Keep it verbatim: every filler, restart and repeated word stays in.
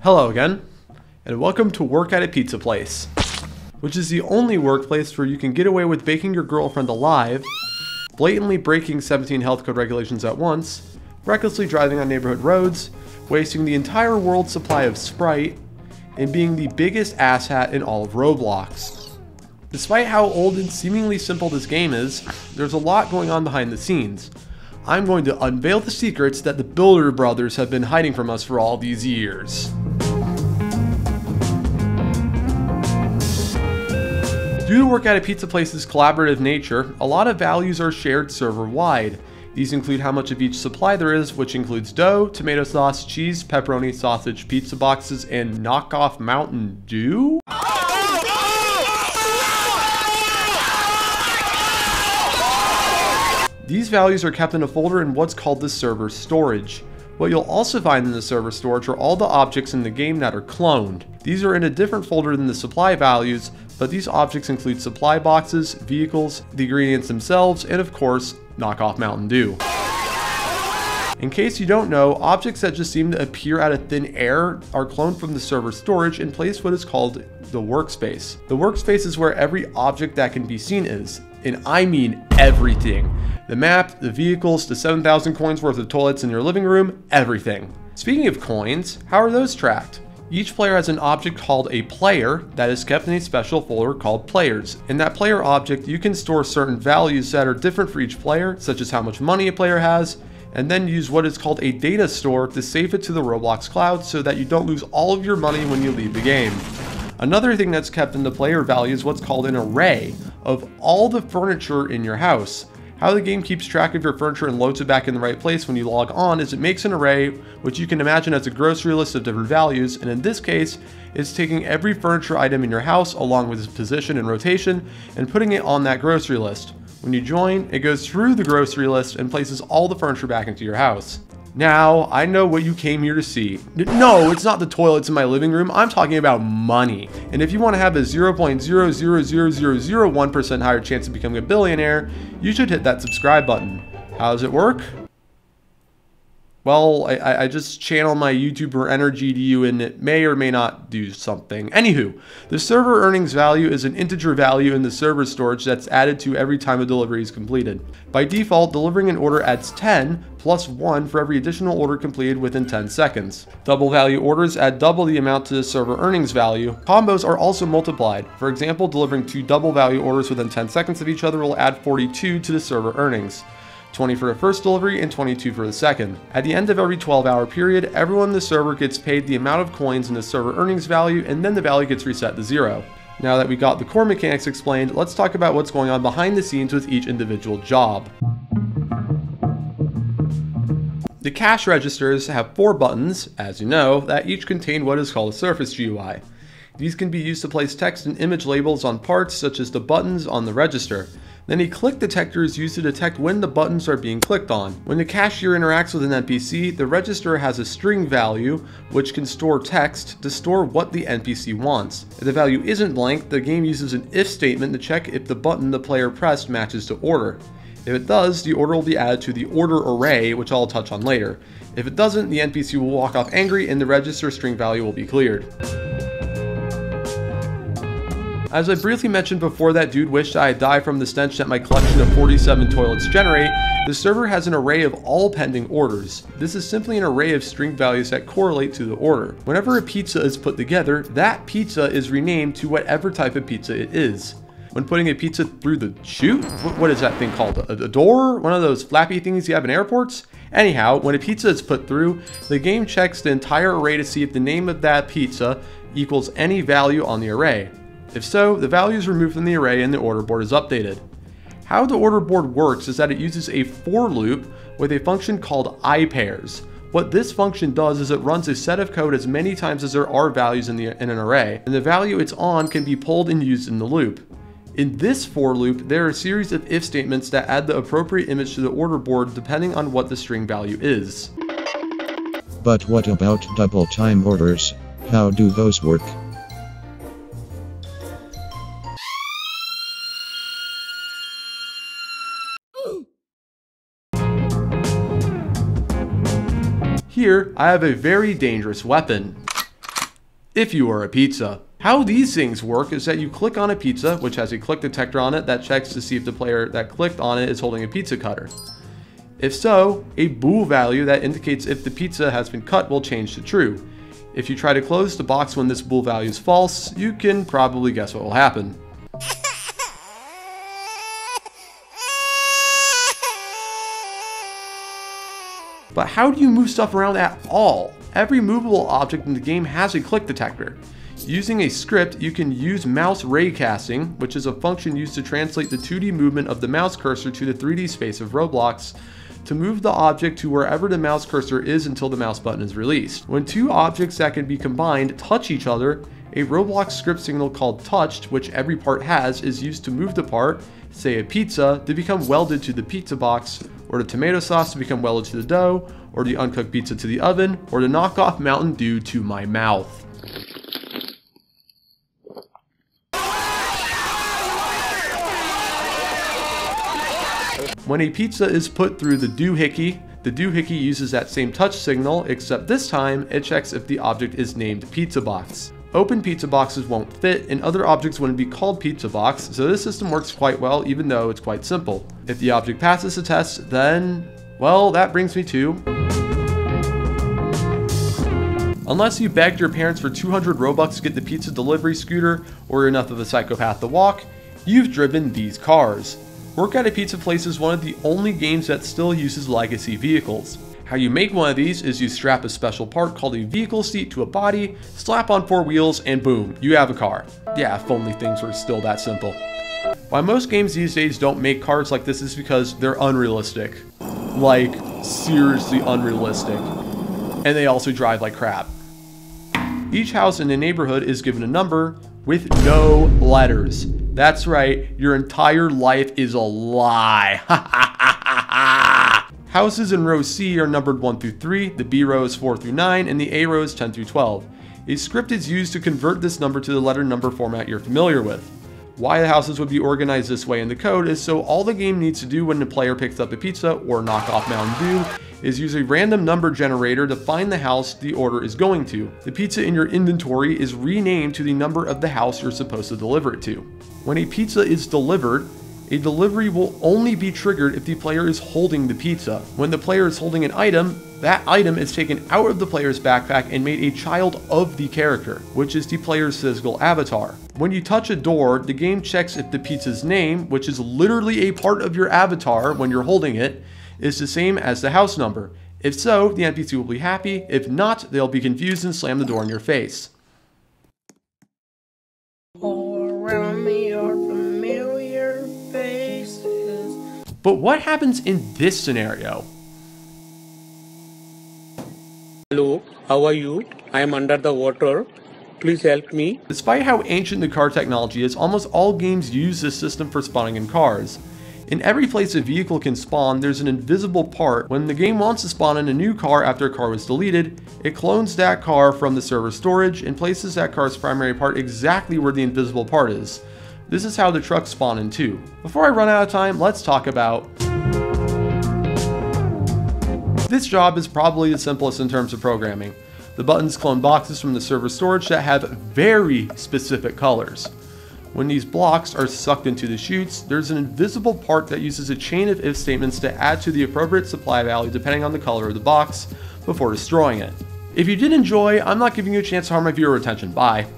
Hello again, and welcome to Work at a Pizza Place, which is the only workplace where you can get away with baking your girlfriend alive, blatantly breaking seventeen health code regulations at once, recklessly driving on neighborhood roads, wasting the entire world's supply of Sprite, and being the biggest asshat in all of Roblox. Despite how old and seemingly simple this game is, there's a lot going on behind the scenes. I'm going to unveil the secrets that the Builder Brothers have been hiding from us for all these years. Due to Work at a Pizza Place's collaborative nature, a lot of values are shared server-wide. These include how much of each supply there is, which includes dough, tomato sauce, cheese, pepperoni, sausage, pizza boxes, and knockoff Mountain Dew? These values are kept in a folder in what's called the server storage. What you'll also find in the server storage are all the objects in the game that are cloned. These are in a different folder than the supply values, but these objects include supply boxes, vehicles, the ingredients themselves, and of course, knockoff Mountain Dew. In case you don't know, objects that just seem to appear out of thin air are cloned from the server storage and placed in what is called the workspace. The workspace is where every object that can be seen is, and I mean everything. The map, the vehicles, the seven thousand coins worth of toilets in your living room, everything. Speaking of coins, how are those tracked? Each player has an object called a player that is kept in a special folder called players. In that player object, you can store certain values that are different for each player, such as how much money a player has, and then use what is called a data store to save it to the Roblox cloud so that you don't lose all of your money when you leave the game. Another thing that's kept in the player value is what's called an array of all the furniture in your house. How the game keeps track of your furniture and loads it back in the right place when you log on is it makes an array, which you can imagine as a grocery list of different values, and in this case, it's taking every furniture item in your house along with its position and rotation and putting it on that grocery list. When you join, it goes through the grocery list and places all the furniture back into your house. Now, I know what you came here to see. No, it's not the toilets in my living room. I'm talking about money. And if you want to have a zero point zero zero zero zero zero one percent higher chance of becoming a billionaire, you should hit that subscribe button. How does it work? Well, I, I just channel my YouTuber energy to you and it may or may not do something. Anywho, the server earnings value is an integer value in the server storage that's added to every time a delivery is completed. By default, delivering an order adds ten plus one for every additional order completed within ten seconds. Double value orders add double the amount to the server earnings value. Combos are also multiplied. For example, delivering two double value orders within ten seconds of each other will add forty-two to the server earnings. twenty for the first delivery and twenty-two for the second. At the end of every twelve hour period, everyone in the server gets paid the amount of coins in the server earnings value, and then the value gets reset to zero. Now that we got the core mechanics explained, let's talk about what's going on behind the scenes with each individual job. The cash registers have four buttons, as you know, that each contain what is called a surface G U I. These can be used to place text and image labels on parts such as the buttons on the register. Then a click detector is used to detect when the buttons are being clicked on. When the cashier interacts with an N P C, the register has a string value, which can store text to store what the N P C wants. If the value isn't blank, the game uses an if statement to check if the button the player pressed matches to order. If it does, the order will be added to the order array, which I'll touch on later. If it doesn't, the N P C will walk off angry and the register string value will be cleared. As I briefly mentioned before that dude wished I had died from the stench that my collection of forty-seven toilets generate, the server has an array of all pending orders. This is simply an array of string values that correlate to the order. Whenever a pizza is put together, that pizza is renamed to whatever type of pizza it is. When putting a pizza through the chute? What is that thing called? A, a door? One of those flappy things you have in airports? Anyhow, when a pizza is put through, the game checks the entire array to see if the name of that pizza equals any value on the array. If so, the value is removed from the array and the order board is updated. How the order board works is that it uses a for loop with a function called IPairs. What this function does is it runs a set of code as many times as there are values in, the, in an array, and the value it's on can be pulled and used in the loop. In this for loop, there are a series of if statements that add the appropriate image to the order board depending on what the string value is. But what about double time orders? How do those work? Here, I have a very dangerous weapon. if you are a pizza. How these things work is that you click on a pizza, which has a click detector on it that checks to see if the player that clicked on it is holding a pizza cutter. If so, a bool value that indicates if the pizza has been cut will change to true. If you try to close the box when this bool value is false, you can probably guess what will happen. But how do you move stuff around at all? Every movable object in the game has a click detector. Using a script, you can use mouse raycasting, which is a function used to translate the two D movement of the mouse cursor to the three D space of Roblox, to move the object to wherever the mouse cursor is until the mouse button is released. When two objects that can be combined touch each other, a Roblox script signal called touched, which every part has, is used to move the part, say a pizza, to become welded to the pizza box, or the tomato sauce to become welded to the dough, or the uncooked pizza to the oven, or the knockoff Mountain Dew to my mouth. When a pizza is put through the doohickey, the doohickey uses that same touch signal, except this time it checks if the object is named pizza box. Open pizza boxes won't fit, and other objects wouldn't be called pizza box, so this system works quite well even though it's quite simple. If the object passes the test, then, well, that brings me to... Unless you begged your parents for two hundred Robux to get the pizza delivery scooter, or you're enough of a psychopath to walk, you've driven these cars. Work at a Pizza Place is one of the only games that still uses legacy vehicles. How you make one of these is you strap a special part called a vehicle seat to a body, slap on four wheels, and boom, you have a car. Yeah, if only things were still that simple. Why most games these days don't make cars like this is because they're unrealistic. Like, seriously unrealistic. And they also drive like crap. Each house in the neighborhood is given a number with no letters. That's right, your entire life is a lie. Houses in row C are numbered one through three, the B row is four through nine, and the A row is ten through twelve. A script is used to convert this number to the letter number format you're familiar with. Why the houses would be organized this way in the code is so all the game needs to do when the player picks up a pizza or knockoff Mountain Dew is use a random number generator to find the house the order is going to. The pizza in your inventory is renamed to the number of the house you're supposed to deliver it to. When a pizza is delivered, a delivery will only be triggered if the player is holding the pizza. When the player is holding an item, that item is taken out of the player's backpack and made a child of the character, which is the player's physical avatar. When you touch a door, the game checks if the pizza's name, which is literally a part of your avatar when you're holding it, is the same as the house number. If so, the N P C will be happy. If not, they'll be confused and slam the door in your face. But what happens in this scenario? Hello, how are you? I am under the water. Please help me. Despite how ancient the car technology is, almost all games use this system for spawning in cars. In every place a vehicle can spawn, there's an invisible part. When the game wants to spawn in a new car after a car was deleted, it clones that car from the server storage and places that car's primary part exactly where the invisible part is. This is how the trucks spawn in too. Before I run out of time, let's talk about... This job is probably the simplest in terms of programming. The buttons clone boxes from the server storage that have very specific colors. When these blocks are sucked into the chutes, there's an invisible part that uses a chain of if statements to add to the appropriate supply value depending on the color of the box before destroying it. If you did enjoy, I'm not giving you a chance to harm my viewer attention. Bye.